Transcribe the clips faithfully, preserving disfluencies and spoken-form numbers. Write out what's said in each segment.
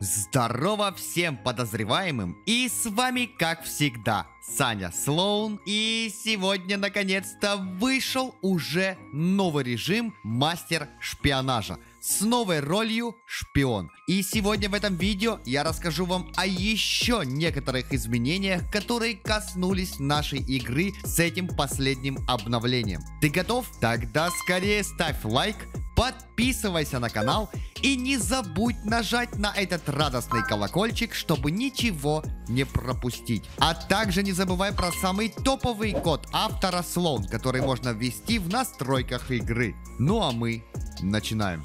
Здорово всем подозреваемым, и с вами, как всегда, Sanya Sloune, и сегодня наконец-то вышел уже новый режим Мастер шпионажа с новой ролью Шпион. И сегодня в этом видео я расскажу вам о еще некоторых изменениях, которые коснулись нашей игры с этим последним обновлением. Ты готов? Тогда скорее ставь лайк, подписывайся на канал и не забудь нажать на этот радостный колокольчик, чтобы ничего не пропустить. А также не забывай про самый топовый код автора Sloune, который можно ввести в настройках игры. Ну а мы начинаем.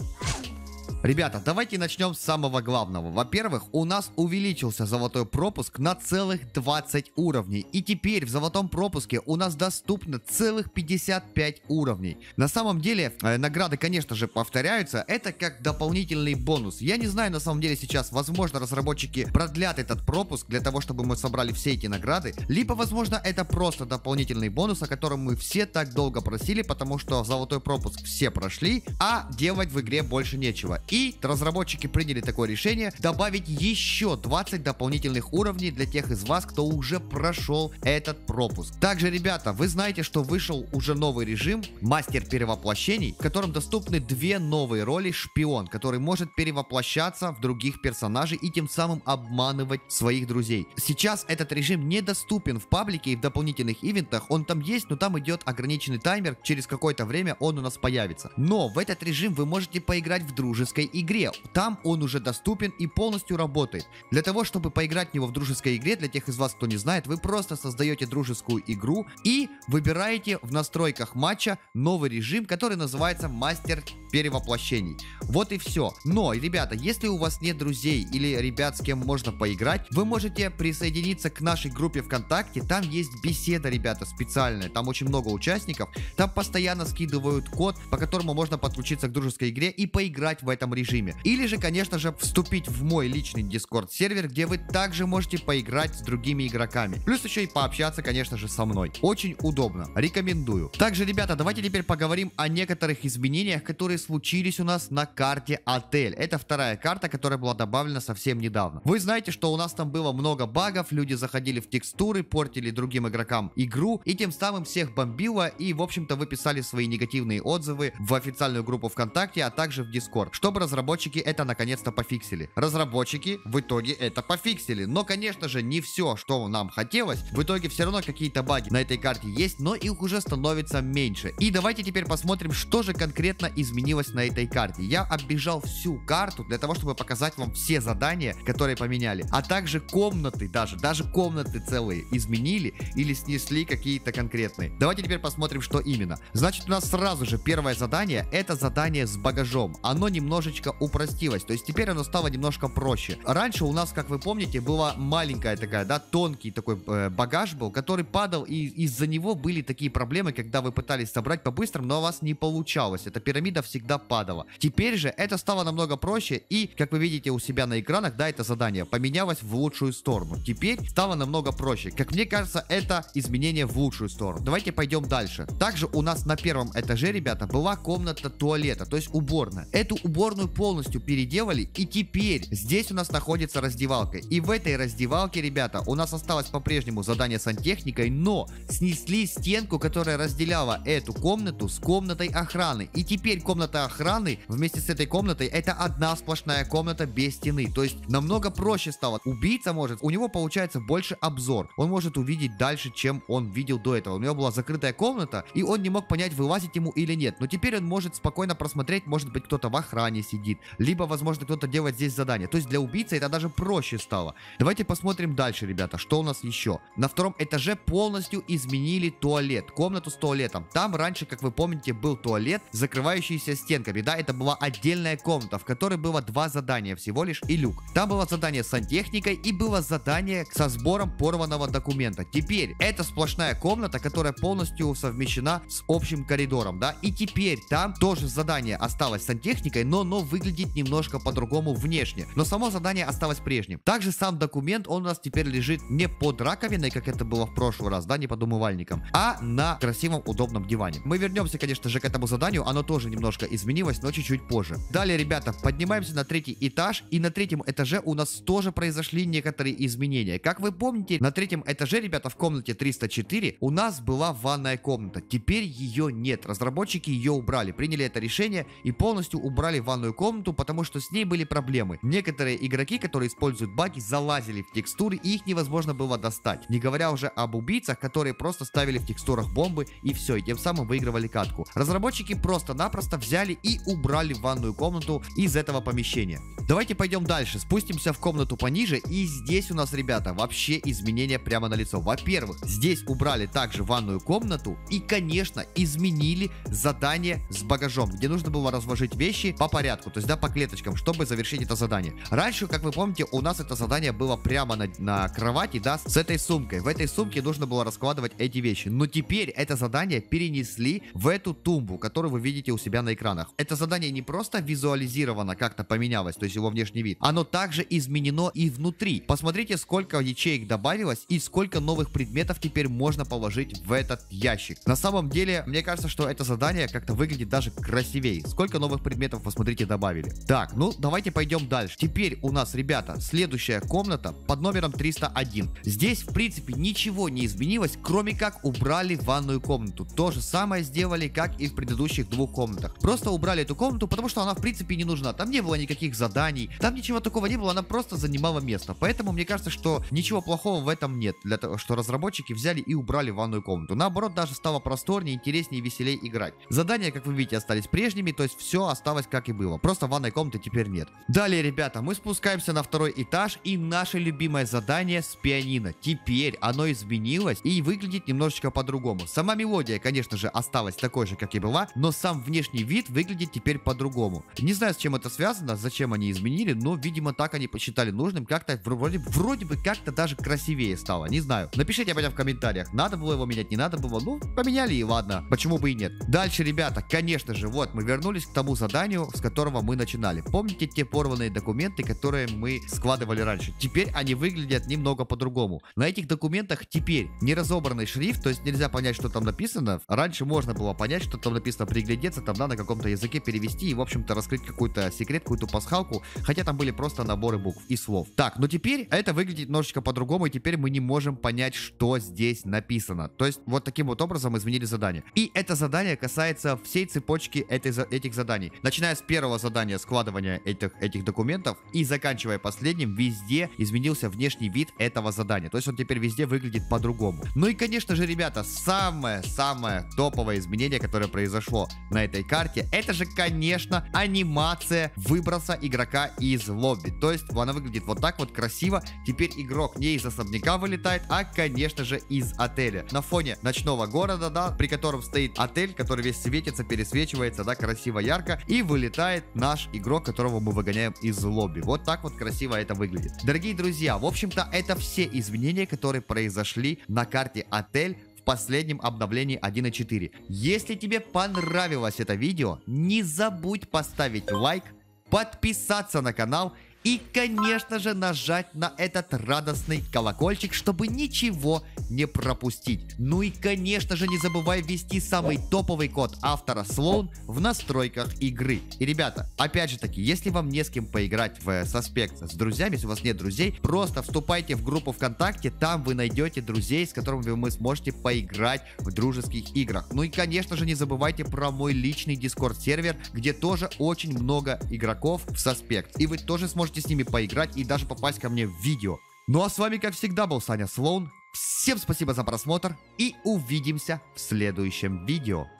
Ребята, давайте начнем с самого главного. Во-первых, у нас увеличился золотой пропуск на целых двадцать уровней. И теперь в золотом пропуске у нас доступно целых пятьдесят пять уровней. На самом деле, э, награды, конечно же, повторяются. Это как дополнительный бонус. Я не знаю, на самом деле, сейчас, возможно, разработчики продлят этот пропуск для того, чтобы мы собрали все эти награды. Либо, возможно, это просто дополнительный бонус, о котором мы все так долго просили, потому что золотой пропуск все прошли, а делать в игре больше нечего. И разработчики приняли такое решение добавить еще двадцать дополнительных уровней для тех из вас, кто уже прошел этот пропуск. Также, ребята, вы знаете, что вышел уже новый режим Мастер перевоплощений, в котором доступны две новые роли Шпион, который может перевоплощаться в других персонажей и тем самым обманывать своих друзей. Сейчас этот режим недоступен в паблике и в дополнительных ивентах. Он там есть, но там идет ограниченный таймер. Через какое-то время он у нас появится. Но в этот режим вы можете поиграть в дружеской игре. Там он уже доступен и полностью работает. Для того, чтобы поиграть в него в дружеской игре, для тех из вас, кто не знает, вы просто создаете дружескую игру и выбираете в настройках матча новый режим, который называется Мастер перевоплощений. Вот и все. Но, ребята, если у вас нет друзей или ребят, с кем можно поиграть, вы можете присоединиться к нашей группе ВКонтакте. Там есть беседа, ребята, специальная. Там очень много участников. Там постоянно скидывают код, по которому можно подключиться к дружеской игре и поиграть в этом режиме. Или же, конечно же, вступить в мой личный Discord сервер, где вы также можете поиграть с другими игроками. Плюс еще и пообщаться, конечно же, со мной. Очень удобно. Рекомендую. Также, ребята, давайте теперь поговорим о некоторых изменениях, которые случились у нас на карте Отель. Это вторая карта, которая была добавлена совсем недавно. Вы знаете, что у нас там было много багов, люди заходили в текстуры, портили другим игрокам игру и тем самым всех бомбило, и, в общем-то, вы писали свои негативные отзывы в официальную группу ВКонтакте, а также в Discord, чтобы разработчики это наконец-то пофиксили. Разработчики в итоге это пофиксили. Но, конечно же, не все, что нам хотелось. В итоге все равно какие-то баги на этой карте есть, но их уже становится меньше. И давайте теперь посмотрим, что же конкретно изменилось на этой карте. Я оббежал всю карту для того, чтобы показать вам все задания, которые поменяли. А также комнаты даже. Даже комнаты целые изменили или снесли какие-то конкретные. Давайте теперь посмотрим, что именно. Значит, у нас сразу же первое задание. Это задание с багажом. Оно немножечко упростилось, то есть теперь оно стало немножко проще. Раньше у нас, как вы помните, была маленькая такая, да, тонкий такой э, багаж был, который падал, и из-за него были такие проблемы, когда вы пытались собрать по-быстрому, но у вас не получалось. Эта пирамида всегда падала. Теперь же это стало намного проще, и, как вы видите у себя на экранах, да, это задание поменялось в лучшую сторону. Теперь стало намного проще. Как мне кажется, это изменение в лучшую сторону. Давайте пойдем дальше. Также у нас на первом этаже, ребята, была комната туалета, то есть уборная. Эту уборную полностью переделали, и теперь здесь у нас находится раздевалка. И в этой раздевалке, ребята, у нас осталось по-прежнему задание с сантехникой, но снесли стенку, которая разделяла эту комнату с комнатой охраны. И теперь комната охраны вместе с этой комнатой — это одна сплошная комната без стены. То есть намного проще стало. Убийца может, у него получается больше обзор. Он может увидеть дальше, чем он видел до этого. У него была закрытая комната, и он не мог понять, вылазить ему или нет. Но теперь он может спокойно просмотреть, может быть, кто-то в охране сидит. Сидит. Либо, возможно, кто-то делает здесь задание. То есть для убийцы это даже проще стало. Давайте посмотрим дальше, ребята, что у нас еще. На втором этаже полностью изменили туалет. Комнату с туалетом. Там раньше, как вы помните, был туалет, закрывающийся стенками. Да, это была отдельная комната, в которой было два задания всего лишь и люк. Там было задание с сантехникой и было задание со сбором порванного документа. Теперь это сплошная комната, которая полностью совмещена с общим коридором. Да, и теперь там тоже задание осталось с сантехникой, но равно выглядит немножко по-другому внешне, но само задание осталось прежним. Также сам документ, он у нас теперь лежит не под раковиной, как это было в прошлый раз, да, не под умывальником, а на красивом удобном диване. Мы вернемся, конечно же, к этому заданию, оно тоже немножко изменилось, но чуть-чуть позже. Далее, ребята, поднимаемся на третий этаж, и на третьем этаже у нас тоже произошли некоторые изменения. Как вы помните, на третьем этаже, ребята, в комнате триста четыре у нас была ванная комната, теперь ее нет, разработчики ее убрали, приняли это решение и полностью убрали ванную комнату, потому что с ней были проблемы. Некоторые игроки, которые используют баги, залазили в текстуры, и их невозможно было достать, не говоря уже об убийцах, которые просто ставили в текстурах бомбы и все, и тем самым выигрывали катку. Разработчики просто-напросто взяли и убрали ванную комнату из этого помещения. Давайте пойдем дальше, спустимся в комнату пониже, и здесь у нас, ребята, вообще изменения прямо на лицо. Во-первых, здесь убрали также ванную комнату и, конечно, изменили задание с багажом, где нужно было разложить вещи по порядку, то есть, да, по клеточкам, чтобы завершить это задание. Раньше, как вы помните, у нас это задание было прямо на, на кровати, да, с этой сумкой. В этой сумке нужно было раскладывать эти вещи, но теперь это задание перенесли в эту тумбу, которую вы видите у себя на экранах. Это задание не просто визуализировано как-то поменялось, то есть его внешний вид, оно также изменено и внутри. Посмотрите, сколько ячеек добавилось и сколько новых предметов теперь можно положить в этот ящик. На самом деле, мне кажется, что это задание как-то выглядит даже красивее. Сколько новых предметов, посмотрите, добавили. Так, ну давайте пойдем дальше. Теперь у нас, ребята, следующая комната под номером триста один. Здесь, в принципе, ничего не изменилось, кроме как убрали ванную комнату. То же самое сделали, как и в предыдущих двух комнатах. Просто убрали эту комнату, потому что она, в принципе, не нужна. Там не было никаких заданий, там ничего такого не было, она просто занимала место. Поэтому мне кажется, что ничего плохого в этом нет, для того, что разработчики взяли и убрали ванную комнату. Наоборот, даже стало просторнее, интереснее и веселее играть. Задания, как вы видите, остались прежними, то есть все осталось как и было. Просто ванной комнаты теперь нет. Далее, ребята, мы спускаемся на второй этаж, и наше любимое задание с пианино. Теперь оно изменилось и выглядит немножечко по-другому. Сама мелодия, конечно же, осталась такой же, как и была, но сам внешний вид выглядит теперь по-другому. Не знаю, с чем это связано, зачем они изменили, но, видимо, так они посчитали нужным. Как-то вроде, вроде бы как-то даже красивее стало, не знаю. Напишите об этом в комментариях, надо было его менять, не надо было. Ну, поменяли и ладно, почему бы и нет. Дальше, ребята, конечно же, вот мы вернулись к тому заданию, с которого мы начинали. Помните те порванные документы, которые мы складывали раньше? Теперь они выглядят немного по-другому. На этих документах теперь неразобранный шрифт, то есть нельзя понять, что там написано. Раньше можно было понять, что там написано, приглядеться, там, да, на каком-то языке перевести и, в общем-то, раскрыть какой-то секрет, какую-то пасхалку, хотя там были просто наборы букв и слов. Так, но теперь это выглядит немножечко по-другому, и теперь мы не можем понять, что здесь написано. То есть вот таким вот образом изменили задание. И это задание касается всей цепочки этой, этих заданий. Начиная с первого задания складывания этих, этих документов и заканчивая последним, везде изменился внешний вид этого задания. То есть он теперь везде выглядит по-другому. Ну и, конечно же, ребята, самое-самое топовое изменение, которое произошло на этой карте, это же, конечно, анимация выброса игрока из лобби. То есть она выглядит вот так вот красиво. Теперь игрок не из особняка вылетает, а, конечно же, из отеля. На фоне ночного города, да, при котором стоит отель, который весь светится, пересвечивается, да, красиво, ярко. И вылетает наш игрок, которого мы выгоняем из лобби. Вот так вот красиво это выглядит. Дорогие друзья, в общем-то, это все изменения, которые произошли на карте отель в последнем обновлении один точка четыре. Если тебе понравилось это видео, не забудь поставить лайк, подписаться на канал и, конечно же, нажать на этот радостный колокольчик, чтобы ничего не пропустить. Ну и, конечно же, не забывай ввести самый топовый код автора Sloune в настройках игры. И, ребята, опять же таки, если вам не с кем поиграть в Suspects с друзьями, если у вас нет друзей, просто вступайте в группу ВКонтакте, там вы найдете друзей, с которыми вы сможете поиграть в дружеских играх. Ну и, конечно же, не забывайте про мой личный Discord-сервер, где тоже очень много игроков в Suspects, и вы тоже сможете с ними поиграть и даже попасть ко мне в видео. Ну а с вами, как всегда, был Саня Слоун. Всем спасибо за просмотр и увидимся в следующем видео.